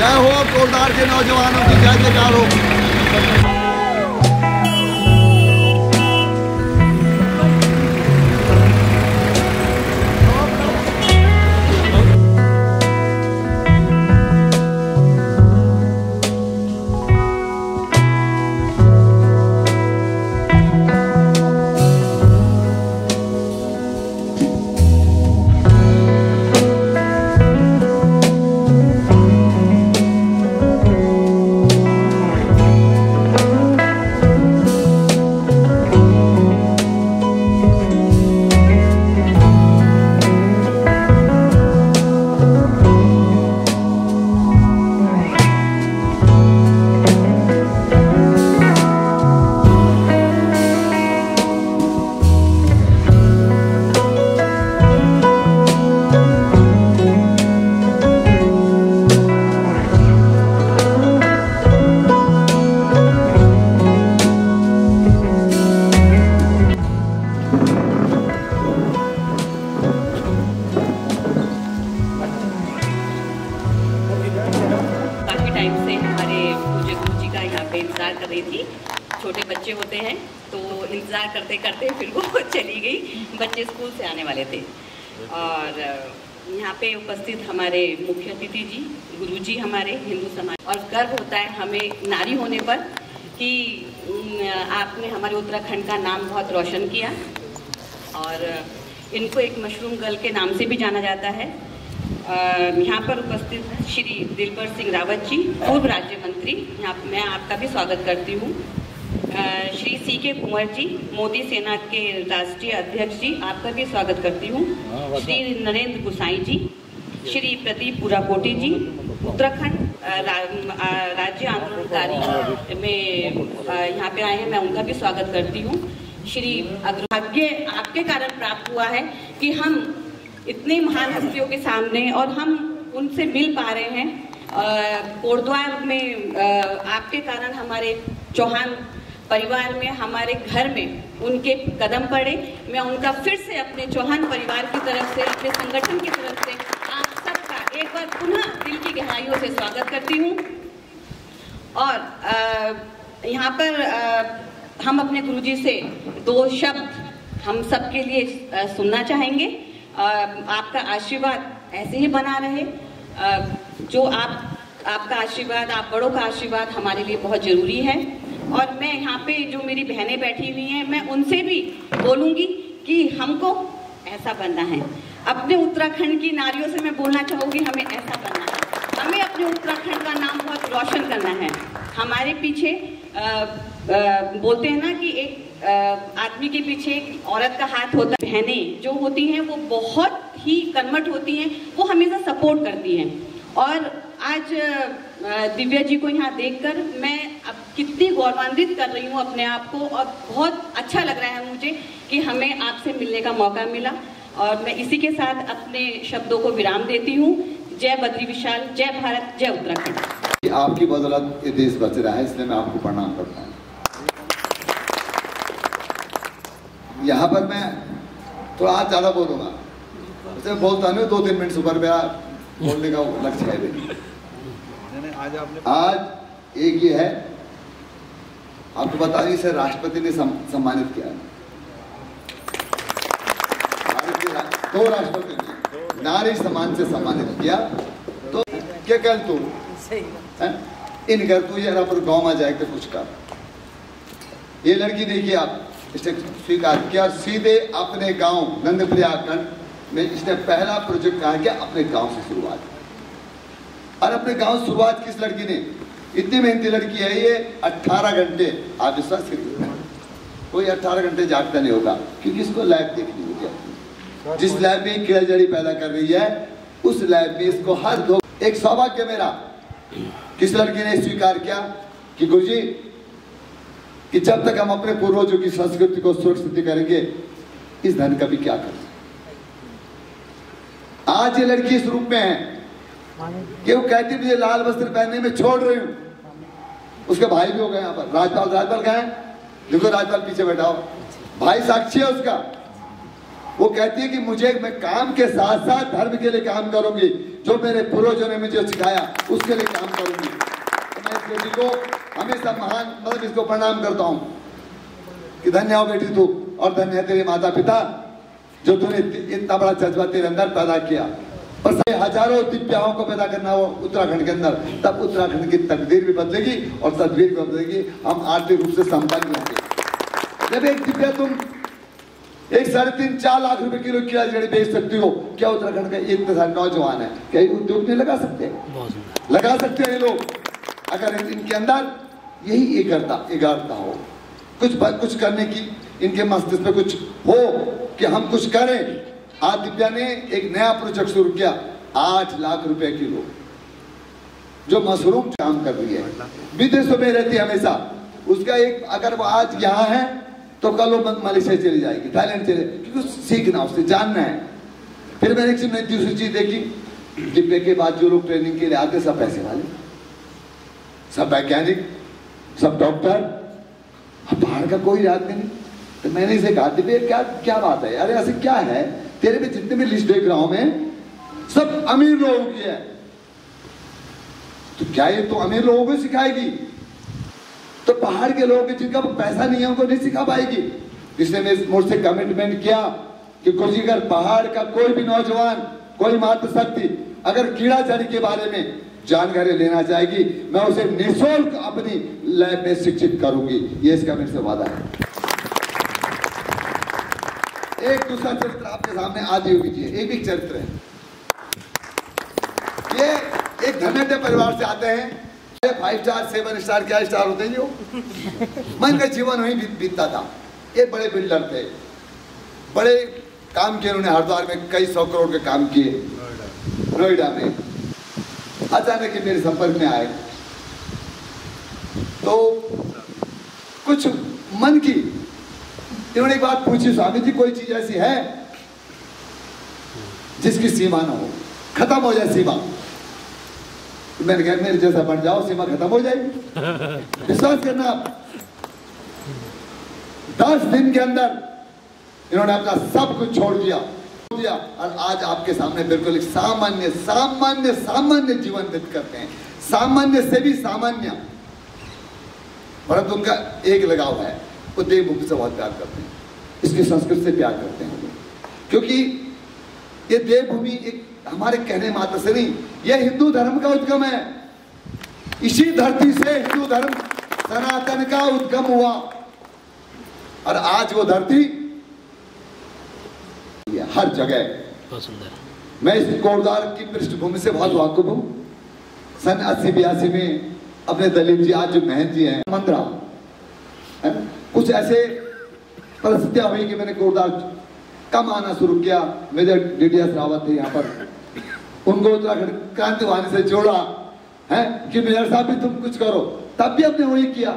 जय हो कोटद्वार के नौजवानों की जय जयकार हो। करते फिर वो चली गई, बच्चे स्कूल से आने वाले थे। और यहाँ पे उपस्थित हमारे मुख्य अतिथि जी, गुरुजी हमारे हिंदू समाज, और गर्व होता है हमें नारी होने पर कि आपने हमारे उत्तराखंड का नाम बहुत रोशन किया। और इनको एक मशरूम गर्ल के नाम से भी जाना जाता है। यहाँ पर उपस्थित श्री दिलबर सिंह रावत जी, पूर्व राज्य मंत्री, यहाँ मैं आपका भी स्वागत करती हूँ। श्री सी के कुमार जी, मोदी सेना के राष्ट्रीय अध्यक्ष जी, आपका भी स्वागत करती हूँ। श्री नरेंद्र गुसाई जी, श्री प्रदीप पुराकोटी जी, उत्तराखंड राज्य आंदोलनकारी में यहाँ पे आए हैं, मैं उनका भी स्वागत करती हूँ। श्री अग्रभाग्य आपके कारण प्राप्त हुआ है कि हम इतने महान हस्तियों के सामने और हम उनसे मिल पा रहे हैं। कोटद्वार में आपके कारण हमारे चौहान परिवार में, हमारे घर में उनके कदम पड़े। मैं उनका फिर से अपने चौहान परिवार की तरफ से, अपने संगठन की तरफ से आप सबका एक बार पुनः दिल की गहराइयों से स्वागत करती हूँ। और यहाँ पर हम अपने गुरुजी से दो शब्द हम सबके लिए सुनना चाहेंगे। आपका आशीर्वाद ऐसे ही बना रहे। जो आपका आशीर्वाद, आप बड़ों का आशीर्वाद हमारे लिए बहुत ज़रूरी है। और मैं यहाँ पे जो मेरी बहनें बैठी हुई हैं, मैं उनसे भी बोलूँगी कि हमको ऐसा बनना है। अपने उत्तराखंड की नारियों से मैं बोलना चाहूँगी, हमें ऐसा बनना है, हमें अपने उत्तराखंड का नाम बहुत रोशन करना है। हमारे पीछे बोलते हैं ना कि एक आदमी के पीछे एक औरत का हाथ होता है। बहनें जो होती हैं वो बहुत ही कर्मठ होती हैं, वो हमेशा सपोर्ट करती हैं। और आज दिव्या जी को यहाँ देखकर मैं अब कितनी गौरवान्वित कर रही हूँ अपने आप को, और बहुत अच्छा लग रहा है मुझे कि हमें आपसे मिलने का मौका मिला। और मैं इसी के साथ अपने शब्दों को विराम देती हूँ। जय बद्री विशाल, जय भारत, जय उत्तराखंड। आपकी बदौलत ये देश बच रहा है, इसलिए मैं आपको प्रणाम करता हूँ। यहाँ पर मैं थोड़ा आज ज़्यादा बोलूँगा, बोलता नहीं 2-3 मिनट सुपर मेरा बोलने का लक्ष्य है भी। आज एक ये है, आपको बता दें इसे राष्ट्रपति ने सम्मानित किया। दो राष्ट्रपति ने नारी सम्मान से सम्मानित किया। तो क्या कर तू इन कर तू जरा पर गाँव में जाकर कुछ कर। ये लड़की देखिए आप, इसने स्वीकार किया, सीधे अपने गाँव नंदप्रयाग में इसने पहला प्रोजेक्ट कहा कि अपने गांव से शुरुआत। और अपने गांव से शुरुआत किस लड़की ने, इतनी मेहनती लड़की है ये। 18 घंटे, आप विश्वास करिए कोई 18 घंटे जागता नहीं होगा, क्योंकि इसको लैब देखनी होगी। जिस लैब में कीड़ा जड़ी पैदा कर रही है, उस लैब में इसको हर दो। एक सौभाग्य मेरा किस लड़की ने स्वीकार किया कि गुरु जी कि जब तक हम अपने पूर्वजों की संस्कृति को सुरक्षित करेंगे, इस धन का भी क्या करें। आज ये लड़की इस रूप में है कि वो कहती मुझे लाल वस्त्र पहनने में छोड़ रही हूं। उसके भाई भी हो गए यहाँ पर, राजपाल, राजपाल कहाँ है, देखो राजपाल पीछे बैठा हो, भाई साक्षी है उसका। वो कहती है कि मुझे मैं काम के साथ साथ धर्म के लिए काम करूंगी, जो मेरे पूर्वजों ने मुझे सिखाया उसके लिए काम करूंगी। तो मैं इस बेटी को हमेशा महान मतलब इसको प्रणाम करता हूँ कि धन्य हो बेटी तू और धन्य है तेरे माता पिता जो तूने इतना बड़ा जज्बा तेरे अंदर पैदा किया। और से हजारों दिव्याओं को पैदा करना वो उत्तराखंड के अंदर, तब उत्तराखंड की तकदीर भी बदलेगी और तदबीर भी बदलेगी, हम आर्थिक रूप से संपन्न होंगे। जब एक दिव्या तुम 3.5-4 लाख रुपए किलो की जड़ी बेच सकती हो, क्या उत्तराखंड का इतने सारे नौजवान है, क्या उद्योग नहीं लगा सकते? लगा सकते हैं लोग अगर इनके अंदर यही एकाग्रता हो, कुछ करने की इनके मस्तिष्क में कुछ हो कि हम कुछ करें। आज दिव्या ने एक नया प्रोजेक्ट शुरू किया, 8 लाख रुपए किलो, जो मशरूम काम कर रही है, विदेशों में रहती है हमेशा। उसका एक अगर वो आज यहाँ है तो कल वो मलेशिया चली जाएगी, थाईलैंड चले, क्योंकि सीखना उससे जानना है। फिर मैंने एक दूसरी चीज देखी, डिब्बे के बाद जो लोग ट्रेनिंग के लिए आते सब पैसे वाले, सब वैज्ञानिक, सब डॉक्टर, पहाड़ का कोई राज नहीं। तो मैंने इसे कहा दिव्या क्या बात है यार, ऐसे क्या है तेरे में? जितने भी लिस्ट देख रहा हूं मैं सब अमीर लोगों की है, तो क्या ये तो अमीर लोगों को सिखाएगी? तो पहाड़ के लोगों के जिनका पैसा नहीं है उनको नहीं सिखा पाएगी। इसलिए मैं मुझसे कमिटमेंट किया कि कुछ अगर पहाड़ का कोई भी नौजवान, कोई मातृशक्ति अगर कीड़ाचारी के बारे में जानकारी लेना चाहेगी, मैं उसे निःशुल्क अपनी लैब में शिक्षित करूंगी, ये इसका मेरे से वादा है। एक दूसरा चरित्र आपके सामने आदि होगी जी, एक भी चरित्र है, ये एक धनाढ्य परिवार से आते हैं, 5 स्टार 7 स्टार क्या स्टार होते हैं जो, मन का जीवन वही बीतता था। ये बड़े बिल्डर थे, बड़े काम किए उन्होंने, हरिद्वार में कई 100 करोड़ के काम किए, नोएडा में। अचानक ही मेरे संपर्क में आए तो कुछ मन की इन्होंने एक बात पूछी, स्वामी जी कोई चीज ऐसी है जिसकी सीमा ना हो, खत्म हो जाए सीमा? मैंने कहा मेरे जैसा बन जाओ सीमा खत्म हो जाएगी। विश्वास करना आप 10 दिन के अंदर इन्होंने अपना सब कुछ छोड़ दिया और आज आपके सामने बिल्कुल एक सामान्य जीवन व्यतीत करते हैं, सामान्य से भी सामान्य, परंतु उनका एक लगाव है, वो देवभूमि से बहुत प्यार करते हैं, इसकी संस्कृति से प्यार करते हैं, क्योंकि ये देवभूमि एक हमारे कहने मात्र से नहीं, यह हिंदू धर्म का उद्गम है। इसी धरती से हिंदू धर्म सनातन का उद्गम हुआ और आज वो धरती हर जगह बहुत सुंदर। मैं इस कोटद्वार की पृष्ठभूमि से बहुत वाकिफ हूँ। सन 80-82 में अपने दलीप जी, आज जो महंत जी हैं, मंदरा कुछ ऐसे परिस्थितियाँ हुई कि मैंने कोटद्वार कम आना शुरू किया। मेजर डीडीएस रावत थे यहाँ पर, उनको उत्तराखंड क्रांति वाहिनी से जोड़ा है कि मेजर साहब भी तुम कुछ करो, तब भी हमने वही किया।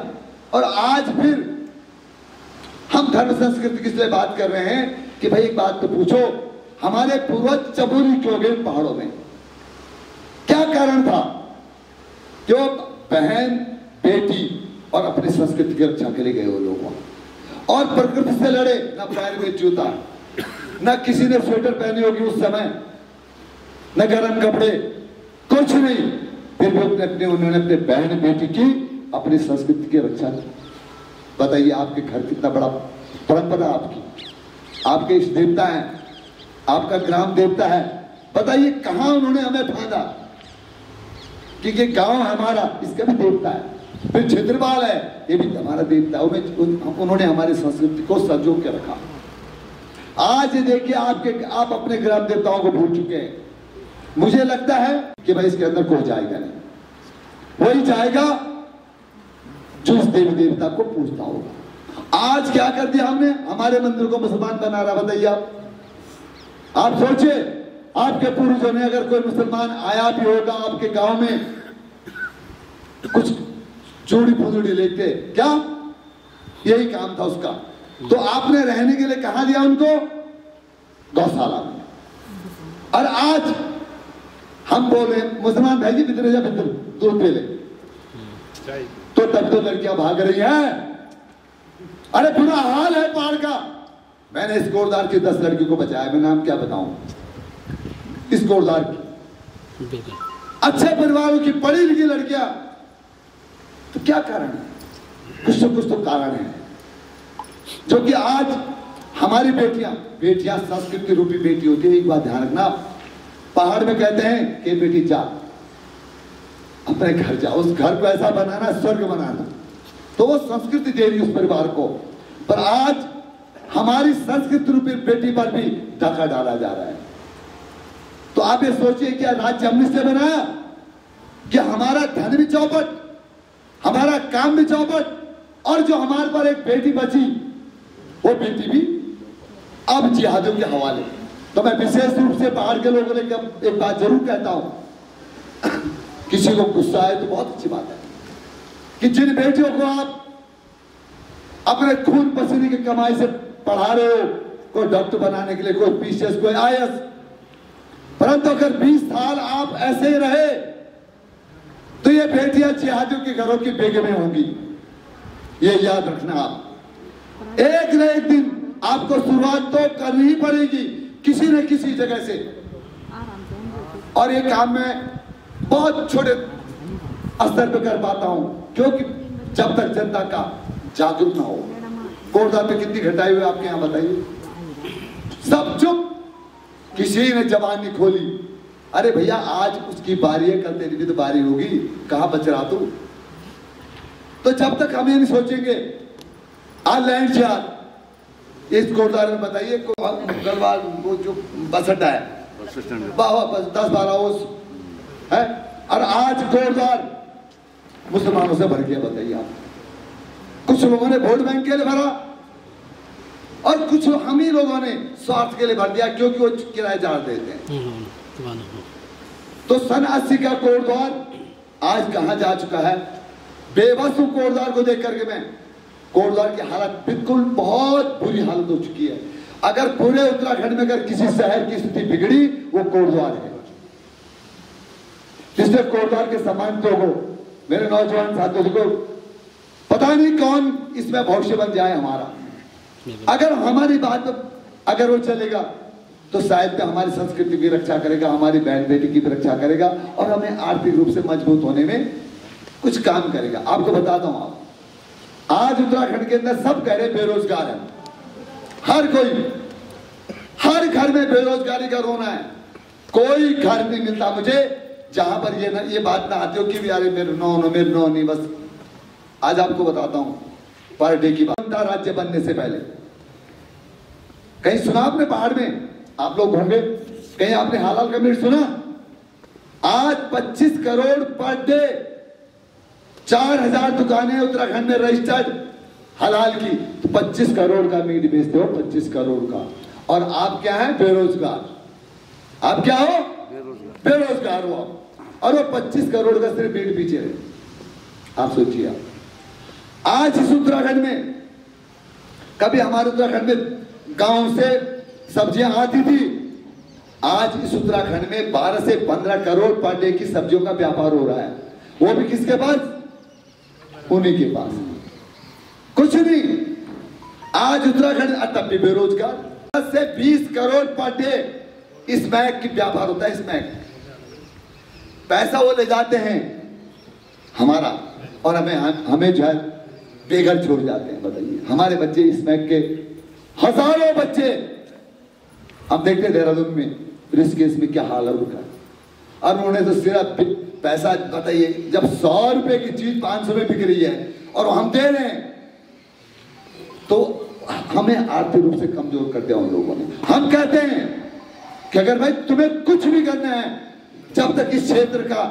और आज फिर हम धर्म संस्कृति किससे बात कर रहे हैं कि भाई एक बात तो पूछो, हमारे पूर्वज चबूरी क्यों गए पहाड़ों में? क्या कारण था कि वो बहन बेटी और अपनी संस्कृति की रक्षा के लिए गए वो लोग, और प्रकृति से लड़े, ना पैर में जूता, ना किसी ने स्वेटर पहनी होगी उस समय, ना गर्म कपड़े, कुछ नहीं, फिर भी उन्होंने अपने बहन बेटी की अपनी संस्कृति की रक्षा की। बताइए आपके घर कितना बड़ा परंपरा, आपकी आपके इष्ट देवता है, आपका ग्राम देवता है, बताइए कहाँ उन्होंने हमें फायदा, क्योंकि गांव हमारा इसका भी देवता है, फिर क्षेत्रपाल है ये भी हमारा देवता है, उन्होंने हमारी संस्कृति को संजो के रखा। आज देखिए आप अपने ग्राम देवताओं को भूल चुके हैं। मुझे लगता है कि भाई इसके अंदर कोई जाएगा नहीं, वही जाएगा जो इस देवी देवता को पूजता होगा। आज क्या कर दिया हमने, हमारे मंदिर को मुसलमान बना रहा। बताइए आप सोचिए, आपके पूर्वजों ने अगर कोई मुसलमान आया भी होगा आपके गांव में, कुछ चूड़ी फुजड़ी लेके, क्या यही काम था उसका? तो आपने रहने के लिए कहा दिया उनको, गौशाला में। और आज हम बोले मुसलमान भाई जी पितरे जा पितर दूध पे ले, तो तब तो लड़कियां भाग रही है। अरे बुरा हाल है पहाड़ का, मैंने स्कोरदार की 10 लड़कियों को बचाया, मैं नाम क्या बताऊं स्कोरदार की। अच्छे परिवारों की पढ़ी लिखी लड़कियां, तो क्या कारण है? कुछ तो कारण है जो कि आज हमारी बेटियां संस्कृति रूपी बेटी होती है। एक बात ध्यान रखना, पहाड़ में कहते हैं कि बेटी जा अपने घर जा, उस घर को ऐसा बनाना स्वर्ग बनाना, तो वो संस्कृति दे रही उस परिवार को। पर आज हमारी संस्कृति रूपी बेटी पर भी धक्का डाला जा रहा है। तो आप ये सोचिए, क्या राज्य हमने से बनाया कि हमारा धन भी चौपट, हमारा काम भी चौपट, और जो हमारे पर एक बेटी बची वो बेटी भी अब जिहादियों के हवाले। तो मैं विशेष रूप से बाहर के लोगों ने एक बात जरूर कहता हूं, किसी को गुस्सा आए तो बहुत अच्छी बात है कि जिन बेटियों को आप अपने खून पसीने की कमाई से पढ़ा रहे हो, कोई डॉक्टर बनाने के लिए, कोई पीसीएस, कोई आईएएस, परंतु अगर 20 साल आप ऐसे ही रहे तो ये बेटियां जिहादियों के घरों की बेगमें होंगी। ये याद रखना, आप एक न एक दिन आपको शुरुआत तो करनी ही पड़ेगी किसी न किसी जगह से। और ये काम मैं बहुत छोटे स्तर पर कर पाता हूं, क्योंकि जब तक जनता का जागरूक ना हो। कोटद्वार पे कितनी घटाई हुई आपके यहाँ बताइए, सब चुप, किसी ने जबान नहीं खोली। अरे भैया आज उसकी बारी है, कल तेरी भी तो बारी होगी, कहाँ बच रहा तू? तो जब तक हम ये नहीं सोचेंगे, आज लैंड यार इस कोटद्वार में बताइए वो जो बस अड्डा है, 10-12 है, और आज कोटद्वार मुसलमानों से भर गया। बताइए आप, कुछ लोगों ने वोट बैंक के लिए भरा और कुछ हम ही लोगों ने स्वार्थ के लिए भर दिया, क्योंकि वो किराएदार देते हैं। तो सन 80 का कोटद्वार आज कहाँ जा चुका है। बेबस कोटद्वार को देख करके मैं, कोटद्वार की हालत बिल्कुल बहुत बुरी हालत हो चुकी है। अगर पूरे उत्तराखंड में अगर किसी शहर की स्थिति बिगड़ी वो कोटद्वार है, जिससे कोटद्वार के समान तो हो। मेरे नौजवान साथियों को पता नहीं कौन इसमें भविष्य बन जाए हमारा। अगर हमारी बात अगर वो चलेगा तो शायद हमारी संस्कृति की रक्षा करेगा, हमारी बहन बेटी की भी रक्षा करेगा, और हमें आर्थिक रूप से मजबूत होने में कुछ काम करेगा। आपको बताता हूं, आप आज उत्तराखंड के अंदर सब कह रहे बेरोजगार है, हर कोई, हर घर में बेरोजगारी का रोना है। कोई घर नहीं मिलता मुझे जहां पर ये बात ना आती हो कि यार मेरे नो नहीं। बस आज आपको बताता हूं पर डे की बात, राज्य बनने से पहले कहीं सुना आपने पहाड़ में, आप लोग होंगे, कहीं आपने हालाल का मिर्च सुना? आज 25 करोड़ पर डे 4000 दुकानें उत्तराखंड में रजिस्टर्ड हलाल की, तो 25 करोड़ का मीट बेचते हो, 25 करोड़ का, और आप क्या हैं? बेरोजगार। आप क्या हो? बेरोजगार हो आप, और वो 25 करोड़ का सिर्फ मीट पीछे रहे। आप सोचिए, आप आज इस उत्तराखंड में, कभी हमारे उत्तराखंड में गांव से सब्जियां आती थी, आज इस उत्तराखंड में 12 से 15 करोड़ पर डे की सब्जियों का व्यापार हो रहा है। वो भी किसके पास? उन्हीं के पास, कुछ नहीं। आज उत्तराखंड तब भी बेरोजगार। 10 से 20 करोड़ पर डे स्मैक की व्यापार होता है। स्मैक पैसा वो ले जाते हैं हमारा, और हमें जो है बेघर छोड़ जाते हैं। बताइए, हमारे बच्चे स्मैक के हजारों बच्चे हम देखते हैं देहरादून में, ऋषिकेश में क्या हाल हो रहा है। और उन्होंने तो सिर्फ पैसा, बताइए, जब 100 रुपए की चीज 500 में बिक रही है और हम दे रहे हैं, तो हमें आर्थिक रूप से कमजोर कर दिया उन लोगों ने। हम कहते हैं कि अगर भाई तुम्हें कुछ भी करना है, जब तक इस क्षेत्र का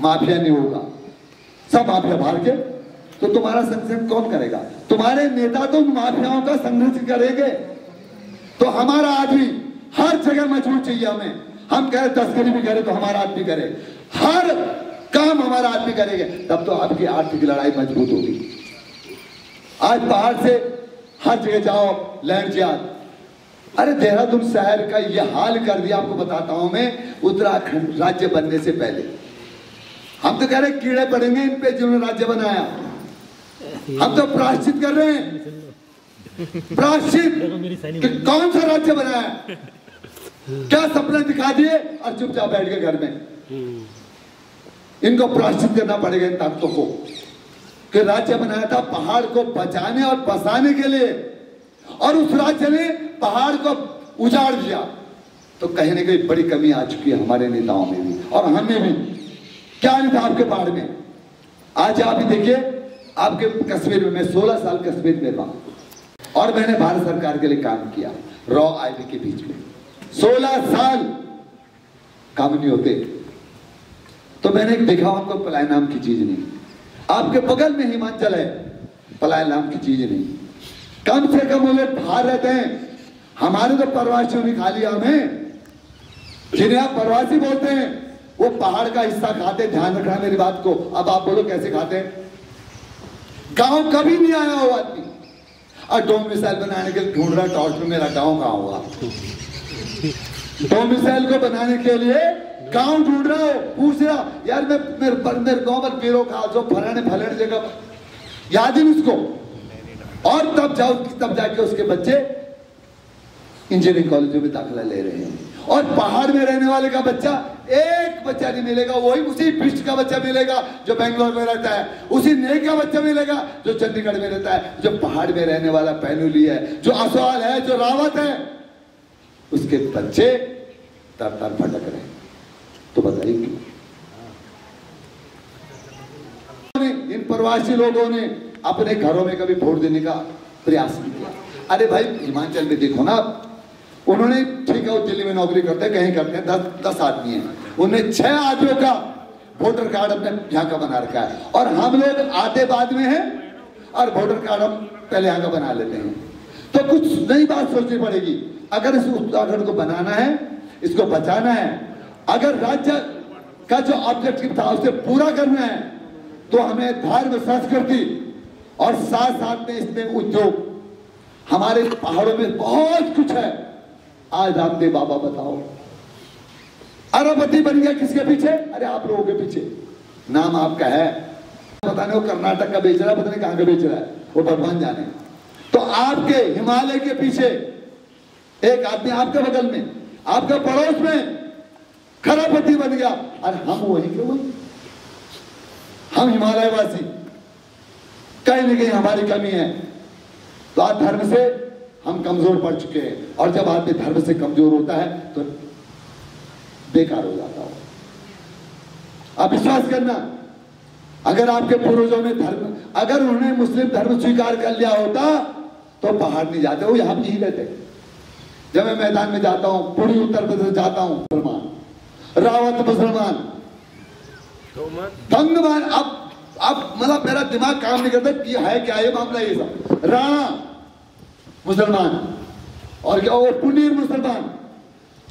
माफिया नहीं होगा, सब माफिया बाहर के, तो तुम्हारा संरक्षण कौन करेगा? तुम्हारे नेता तो माफियाओं का संरक्षण करेंगे। तो हमारा आदमी हर जगह मजबूत चाहिए हमें। हम कह रहे तस्करी भी करें तो हमारा आदमी करे, हर काम हमारा आदमी करेगा, तब तो आपकी आर्थिक लड़ाई मजबूत होगी। आज बाहर से हर जगह जाओ, लैंड याद। अरे देहरादून शहर का यह हाल कर दिया, आपको बताता हूं मैं। उत्तराखंड राज्य बनने से पहले हम तो कह रहे कीड़े पड़ेंगे इन पे जिन्होंने राज्य बनाया, हम तो प्रायश्चित कर रहे हैं। प्रायश्चित कौन सा राज्य बनाया, क्या सपना दिखा दिए और चुपचाप बैठ के घर में। इनको प्रायश्चित करना पड़ेगा इन ताकतों को कि राज्य बनाया था पहाड़ को बचाने और बसाने के लिए, और उस राज्य ने पहाड़ को उजाड़ दिया। तो कहीं ना कहीं बड़ी कमी आ चुकी है हमारे नेताओं में भी और हमें भी। क्या नहीं था आपके पहाड़ में? आज आप ही देखिए आपके कश्मीर में। मैं 16 साल कश्मीर में रहा और मैंने भारत सरकार के लिए काम किया रॉ आईवी के बीच में। 16 साल काम नहीं होते तो मैंने देखा उनको पलायन नाम की चीज नहीं। आपके बगल में हिमाचल है, पलायन नाम की चीज नहीं। कम से कम वो बाहर रहते हैं, हमारे तो प्रवासियों में खा लिया हमें, जिन्हें आप प्रवासी बोलते हैं वो पहाड़ का हिस्सा खाते। ध्यान रखना मेरी बात को। अब आप बोलो कैसे खाते हैं? गांव कभी नहीं आया हो आदमी और डोमिसाइल बनाने के लिए ढूंढ रहा टॉर्च में मेरा गांव कहाँ हुआ। डोमिसाइल को बनाने के लिए गांव ढूंढ रहा हो, पूछ रहा यार मेरे गांव पर पेड़ो खा जो फलाने फलाने जगह याद ही उसको। और तब जाके उसके बच्चे इंजीनियरिंग कॉलेजों में दाखिला ले रहे हैं। और पहाड़ में रहने वाले का बच्चा एक बच्चा नहीं मिलेगा, वही उसी बिस्ट का बच्चा मिलेगा जो बेंगलोर में रहता है, उसी नेक का बच्चा मिलेगा जो चंडीगढ़ में रहता है। जो पहाड़ में रहने वाला पैनुली है, जो असवाल है, जो रावत है, उसके बच्चे तर तर भटक रहे हैं। तो बताइए इन प्रवासी लोगों ने अपने घरों में कभी वोट देने का प्रयास नहीं किया। अरे भाई हिमाचल में देखो ना, उन्होंने ठीक है दिल्ली में नौकरी करते हैं, कहीं करते हैं, 10 आदमी हैं, उन्हें 6 आदमियों का वोटर कार्ड अपने यहाँ का बना रखा है। और हम लोग आधे बाद में हैं और वोटर कार्ड हम पहले यहाँ का बना लेते हैं। तो कुछ नई बात सोचनी पड़ेगी अगर इस उत्तराखंड को बनाना है, इसको बचाना है, अगर राज्य का जो ऑब्जेक्टिव था उसे पूरा करना है, तो हमें धर्म संस्कृति और साथ साथ में इसमें उद्योग। हमारे पहाड़ों में बहुत कुछ है। आज रामदेव बाबा बताओ अरबपति बन गया किसके पीछे? अरे आप लोगों के पीछे। नाम आपका है, पता नहीं वो कर्नाटक का बेच रहा है, पता नहीं कहां का बेच रहा है, वो भगवान जाने। तो आपके हिमालय के पीछे एक आदमी आपके बगल में, आपके पड़ोस में खराबपति बन गया। अरे हम वही के वही, हम हिमालयवासी, कहीं ना कहीं हमारी कमी है। तो आज धर्म से हम कमजोर पड़ चुके हैं, और जब आदमी धर्म से कमजोर होता है तो बेकार हो जाता हो। आप विश्वास करना, अगर आपके पूर्वजों ने धर्म, अगर उन्होंने मुस्लिम धर्म स्वीकार कर लिया होता तो बाहर नहीं जाते, वो यहां ही रहते। जब मैं मैदान में जाता हूं, पूरी उत्तर प्रदेश जाता हूं, मुसलमान, रावत मुसलमान, दंगमान। अब मतलब मेरा दिमाग काम नहीं करता कि है क्या ये मामला। ये सब राणा मुसलमान और क्या वो पुनीर मुसलमान,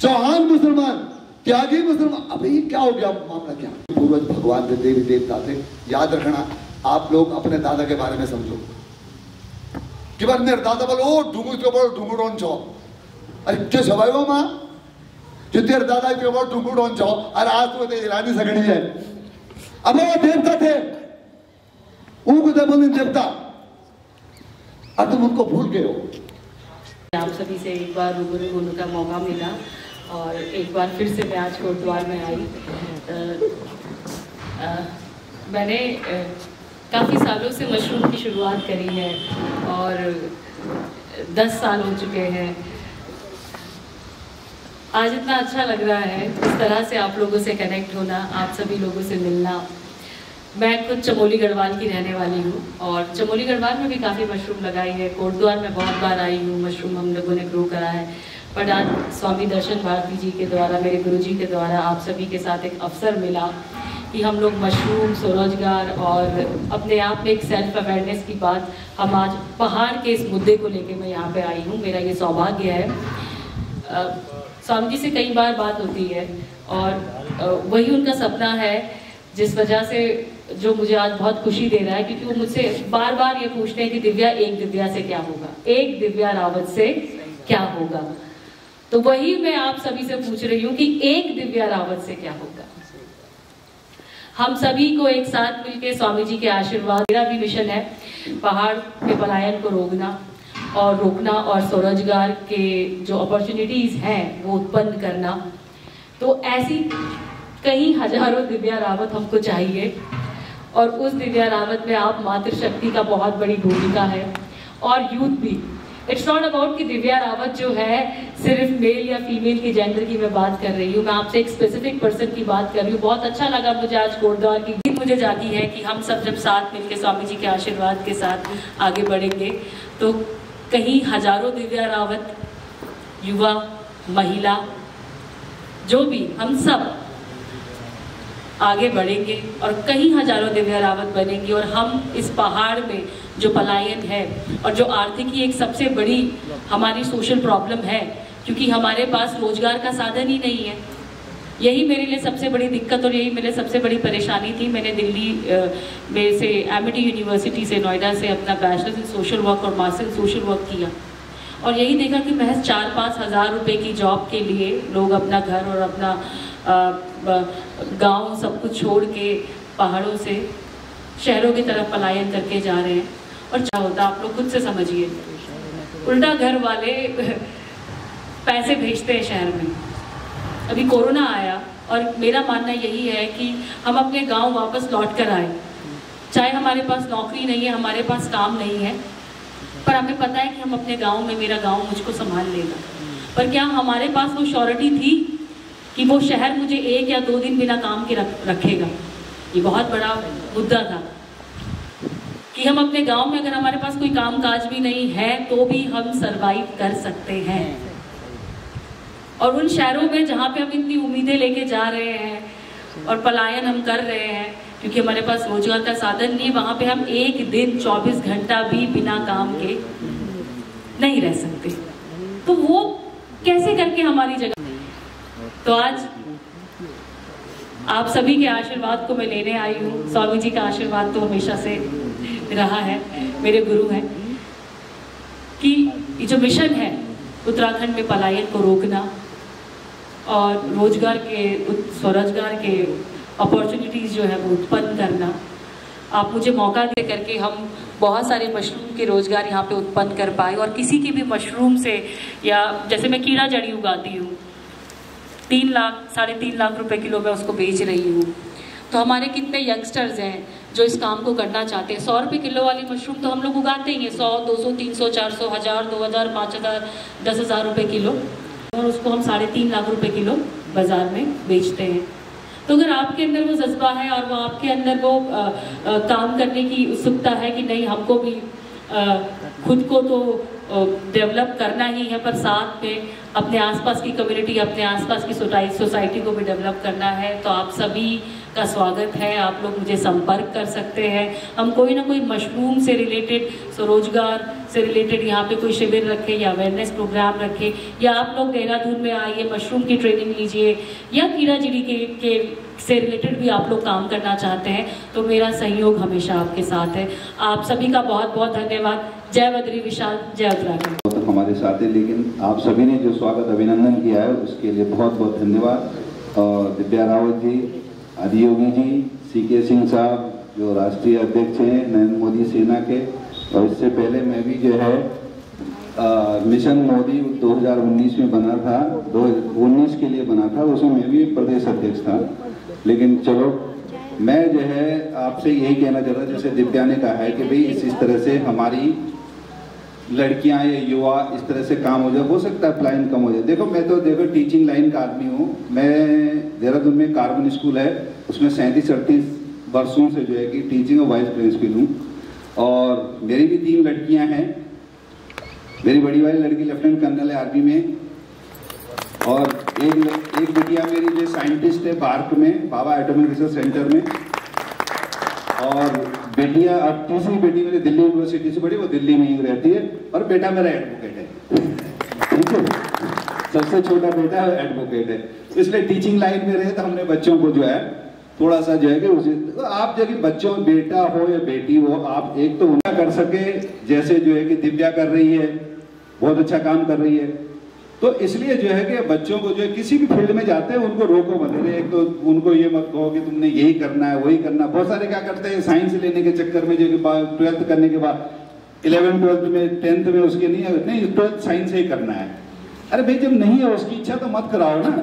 चौहान मुसलमान, त्यागी मुसलमान। अब ये क्या हो गया मामला? क्या पूर्वज भगवान थे, देवी देवता थे। याद रखना आप लोग अपने दादा के बारे में समझो कि बार मेरे दादा बोलो ढूंगू इसको बोलो ढूंगू डोन छो। अरे क्यों सवाई वो माँ जो तेरे दादा के बोलो ढूंगू डोन छो। अरे आज तो रानी सगड़ी है। अब वो देवता थे, देवता, और तुम उनको भूल गए हो। आप सभी से एक बार रूबरू होने का मौका मिला और एक बार फिर से मैं आज कोटद्वार में आई। मैंने काफ़ी सालों से मशरूम की शुरुआत करी है और 10 साल हो चुके हैं। आज इतना अच्छा लग रहा है इस तरह से आप लोगों से कनेक्ट होना, आप सभी लोगों से मिलना। मैं खुद चमोली गढ़वाल की रहने वाली हूँ और चमोली गढ़वाल में भी काफ़ी मशरूम लगाई है। कोटद्वार में बहुत बार आई हूँ, मशरूम हम लोगों ने ग्रो करा है। बट आज स्वामी दर्शन भारती जी के द्वारा, मेरे गुरुजी के द्वारा आप सभी के साथ एक अवसर मिला कि हम लोग मशरूम, स्वरोजगार और अपने आप में एक सेल्फ अवेयरनेस की बात, हम आज पहाड़ के इस मुद्दे को लेकर मैं यहाँ पर आई हूँ। मेरा ये सौभाग्य है। स्वामी जी से कई बार बात होती है और वही उनका सपना है, जिस वजह से जो मुझे आज बहुत खुशी दे रहा है, क्योंकि वो मुझसे बार बार ये पूछते हैं कि दिव्या, एक दिव्या से क्या होगा, एक दिव्या रावत से क्या होगा। तो वही मैं आप सभी से पूछ रही हूँ कि एक दिव्या रावत से क्या होगा। हम सभी को एक साथ मिलकर स्वामी जी के आशीर्वाद। मेरा भी मिशन है पहाड़ के पलायन को रोकना और रोकना और स्वरोजगार के जो अपॉर्चुनिटीज़ हैं वो उत्पन्न करना। तो ऐसी कई हजारों दिव्या रावत हमको चाहिए और उस दिव्या रावत में आप मातृशक्ति का बहुत बड़ी भूमिका है और यूथ भी। इट्स नॉट अबाउट कि दिव्या रावत जो है सिर्फ मेल या फीमेल की जेंडर की मैं बात कर रही हूँ, मैं आपसे एक स्पेसिफिक पर्सन की बात कर रही हूँ। बहुत अच्छा लगा मुझे आज कोटद्वार की गीत मुझे जाती है कि हम सब जब साथ मिलकर स्वामी जी के आशीर्वाद के साथ आगे बढ़ेंगे तो कहीं हजारों दिव्या रावत, युवा, महिला, जो भी, हम सब आगे बढ़ेंगे और कई हजारों दिव्या रावत बनेंगे। और हम इस पहाड़ में जो पलायन है और जो आर्थिकी एक सबसे बड़ी हमारी सोशल प्रॉब्लम है, क्योंकि हमारे पास रोजगार का साधन ही नहीं है, यही मेरे लिए सबसे बड़ी दिक्कत और यही मेरे सबसे बड़ी परेशानी थी। मैंने दिल्ली में से एमिटी यूनिवर्सिटी से नोएडा से अपना बैचलर्स इन सोशल वर्क और मास्टर्स इन सोशल वर्क किया और यही देखा कि महज 4-5 हज़ार रुपये की जॉब के लिए लोग अपना घर और अपना गांव सब कुछ छोड़ के पहाड़ों से शहरों की तरफ पलायन करके जा रहे हैं। और क्या होता आप लोग खुद से समझिए, उल्टा घर वाले पैसे भेजते हैं शहर में। अभी कोरोना आया और मेरा मानना यही है कि हम अपने गांव वापस लौट कर आए, चाहे हमारे पास नौकरी नहीं है, हमारे पास काम नहीं है, पर हमें पता है कि हम अपने गाँव में, मेरा गाँव मुझको संभाल लेगा। पर क्या हमारे पास वो श्योरिटी थी कि वो शहर मुझे 1 या 2 दिन बिना काम के रखेगा? ये बहुत बड़ा मुद्दा था कि हम अपने गांव में, अगर हमारे पास कोई कामकाज भी नहीं है तो भी हम सरवाइव कर सकते हैं। और उन शहरों में जहाँ पे हम इतनी उम्मीदें लेके जा रहे हैं और पलायन हम कर रहे हैं क्योंकि हमारे पास रोजगार का साधन नहीं, वहाँ पे हम 1 दिन 24 घंटा भी बिना काम के नहीं रह सकते। तो वो कैसे करके हमारी जगह, तो आज आप सभी के आशीर्वाद को मैं लेने आई हूँ। स्वामी जी का आशीर्वाद तो हमेशा से रहा है, मेरे गुरु हैं, कि जो मिशन है उत्तराखंड में पलायन को रोकना और रोजगार के, स्वरोजगार के अपॉर्चुनिटीज़ जो है वो उत्पन्न करना, आप मुझे मौका दे करके हम बहुत सारे मशरूम के रोज़गार यहाँ पे उत्पन्न कर पाए। और किसी की भी मशरूम से, या जैसे मैं कीड़ा जड़ी उगाती हूँ, 3 लाख 3.5 लाख रुपए किलो मैं उसको बेच रही हूँ, तो हमारे कितने यंगस्टर्स हैं जो इस काम को करना चाहते हैं। 100 रुपये किलो वाली मशरूम तो हम लोग उगाते ही हैं, 100, 200, 300, 400, 1000, 2000, 5000, 10000 रुपए किलो, और उसको हम 3.5 लाख रुपए किलो बाज़ार में बेचते हैं। तो अगर आपके अंदर वो जज्बा है और वो आपके अंदर वो काम करने की उत्सुकता है कि नहीं हमको भी खुद को तो डेवलप करना ही है, पर साथ में अपने आसपास की कम्युनिटी, अपने आसपास की सोसाइटी को भी डेवलप करना है, तो आप सभी का स्वागत है। आप लोग मुझे संपर्क कर सकते हैं, हम कोई ना कोई मशरूम से रिलेटेड, स्वरोजगार से रिलेटेड यहाँ पे कोई शिविर रखें या अवेयरनेस प्रोग्राम रखें, या आप लोग देहरादून में आइए, मशरूम की ट्रेनिंग लीजिए, या कीड़ा जड़ी से रिलेटेड भी आप लोग काम करना चाहते हैं, तो मेरा सहयोग हमेशा आपके साथ है। आप सभी का बहुत बहुत धन्यवाद। जय बद्री विशाल, जय उत्तराखंड। हमारे साथ है, लेकिन आप सभी ने जो स्वागत अभिनंदन किया है उसके लिए बहुत बहुत धन्यवाद। और दिव्या रावत जी, आदियोगी जी, सीके सिंह साहब जो राष्ट्रीय अध्यक्ष हैं नरेंद्र मोदी सेना के, और इससे पहले मैं भी जो है मिशन मोदी 2019 में बना था, 2019 के लिए बना था, उसमें मैं भी प्रदेश अध्यक्ष था। लेकिन चलो, मैं जो है आपसे यही कहना चाहता हूँ, जैसे दिव्या ने कहा है कि भाई इस तरह से हमारी लड़कियां या युवा इस तरह से काम हो जाए, हो सकता है प्लाइन कम हो जाए। देखो मैं तो देखो टीचिंग लाइन का आदमी हूँ, मैं देहरादून में कार्बन स्कूल है उसमें 37-38 वर्षों से जो है कि टीचिंग और वाइस प्रिंसिपल हूँ, और मेरी भी 3 लड़कियाँ हैं। मेरी बड़ी वाली लड़की लेफ्टिनेंट कर्नल है आर्मी में, और एक बिटिया मेरी जो साइंटिस्ट है पार्क में, बाबा एटॉमिक रिसर्च सेंटर में, और बेटिया, अब तीसरी बेटी मेरी दिल्ली यूनिवर्सिटी से पढ़ी, वो दिल्ली में ही रहती है, और बेटा मेरा एडवोकेट है, ठीक है, सबसे छोटा बेटा एडवोकेट है। इसलिए टीचिंग लाइन में रहे तो हमने बच्चों को जो है थोड़ा सा जो है कि उसे, तो आप जो कि बच्चों, बेटा हो या बेटी हो, आप एक तो उनका कर सके, जैसे जो है कि दिव्या कर रही है, बहुत अच्छा काम कर रही है। तो इसलिए जो है कि बच्चों को जो है किसी भी फील्ड में जाते हैं उनको रोको मत, एक तो उनको ये मत कहो कि तुमने यही करना है वही करना। बहुत सारे क्या करते हैं, साइंस लेने के चक्कर में जो कि 12th करने के बाद 11, 12 में, 10th में उसके नहीं 12th साइंस ही करना है। अरे भाई जब नहीं है उसकी इच्छा तो मत कराओ ना।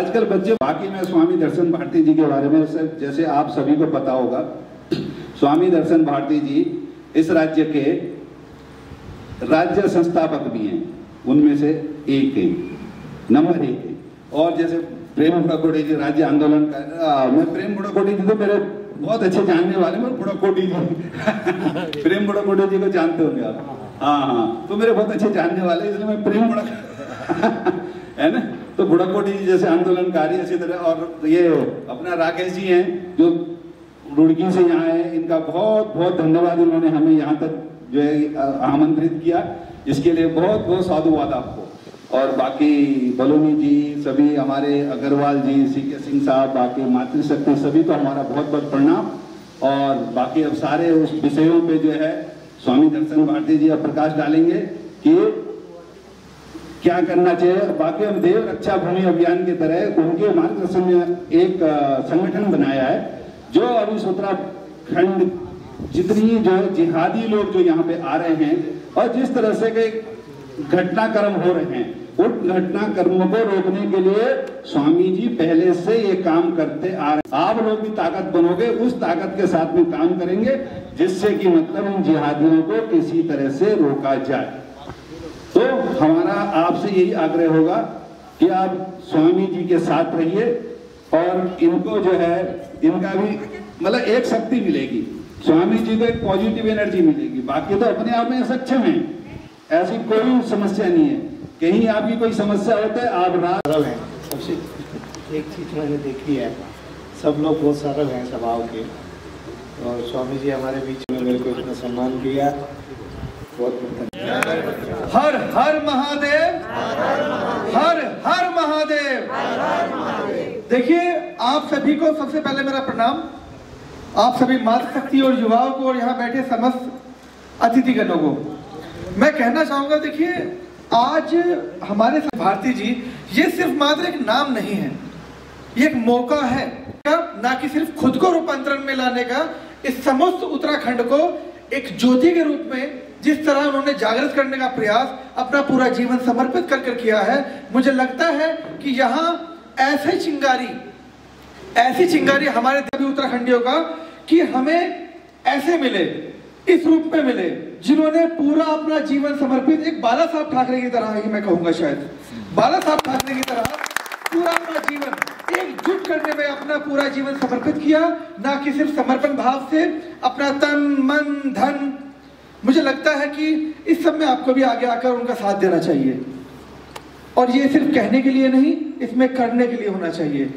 आजकल बच्चे, बाकी मैं स्वामी दर्शन भारती जी के बारे में सर, जैसे आप सभी को पता होगा, स्वामी दर्शन भारती जी इस राज्य के राज्य संस्थापक भी हैं, उनमें से एक है, नंबर एक है। और जैसे प्रेम बुढ़ाकोटी जी राज्य आंदोलन का, मैं प्रेम बुढ़ाकोटी जी तो मेरे बहुत अच्छे जानने वाले, मैं बुढ़ाकोटी जी प्रेम बुढ़ाकोटी जी को जानते होंगे आप। हाँ हाँ, तो मेरे बहुत अच्छे जानने वाले, इसलिए मैं प्रेम बुढ़ा है ना, तो बुढ़ाकोटी जी जैसे आंदोलनकारी, इसी तरह और ये अपना राकेश जी हैं जो रुड़की से यहाँ आए, इनका बहुत बहुत धन्यवाद, उन्होंने हमें यहाँ तक जो है आमंत्रित किया, इसके लिए बहुत बहुत साधुवाद आपको। और बाकी बलोनी जी, सभी हमारे अग्रवाल जी, सीके सिंह साहब, बाकी मातृशक्ति, सभी को हमारा बहुत बहुत प्रणाम। और बाकी अब सारे उस विषयों पे जो है स्वामी दर्शन भारती जी अब प्रकाश डालेंगे कि क्या करना चाहिए। बाकी अब देव रक्षा भूमि अभियान की तरह उनके मार्गदर्शन में एक संगठन बनाया है, जो अभी उत्तराखंड जितनी जो जिहादी लोग जो यहाँ पे आ रहे हैं और जिस तरह से के घटनाक्रम हो रहे हैं, उन घटनाक्रमों को रोकने के लिए स्वामी जी पहले से ये काम करते आ रहे हैं। आप लोग भी ताकत बनोगे, उस ताकत के साथ में काम करेंगे, जिससे कि मतलब उन जिहादियों को किसी तरह से रोका जाए। तो हमारा आपसे यही आग्रह होगा कि आप स्वामी जी के साथ रहिए और इनको जो है, इनका भी मतलब एक शक्ति मिलेगी, स्वामी जी को एक पॉजिटिव एनर्जी मिलेगी। बाकी तो अपने आप में सक्षम है, ऐसी कोई समस्या नहीं है। कहीं आपकी कोई समस्या होता है, आप सरल हैं। सबसे एक चीज मैंने देखी है, सब लोग बहुत सरल हैं स्वभाव के, और स्वामी जी हमारे बीच में, मेरे को इतना सम्मान दिया, बहुत बहुत। हर हर महादेव, हर हर महादेव। देखिए आप सभी को सबसे पहले मेरा प्रणाम, आप सभी मातृशक्ति और युवाओं को और यहाँ बैठे समस्त अतिथिगणों को मैं कहना चाहूँगा, देखिए आज हमारे भारती जी ये सिर्फ मात्र एक नाम नहीं है, ये एक मौका है ना कि सिर्फ खुद को रूपांतरण में लाने का, इस समस्त उत्तराखंड को एक ज्योति के रूप में जिस तरह उन्होंने जागृत करने का प्रयास अपना पूरा जीवन समर्पित कर किया है, मुझे लगता है कि यहाँ ऐसी चिंगारी हमारे सभी उत्तराखंडियों का कि हमें ऐसे मिले, इस रूप में मिले, जिन्होंने पूरा अपना जीवन समर्पित, एक बाला साहब ठाकरे की तरह ही मैं कहूंगा, शायद बाला साहब ठाकरे की तरह पूरा अपना जीवन एकजुट करने में अपना पूरा जीवन समर्पित किया, ना कि सिर्फ समर्पण भाव से, अपना तन मन धन। मुझे लगता है कि इस सब में आपको भी आगे आकर उनका साथ देना चाहिए, और ये सिर्फ कहने के लिए नहीं, इसमें करने के लिए होना चाहिए।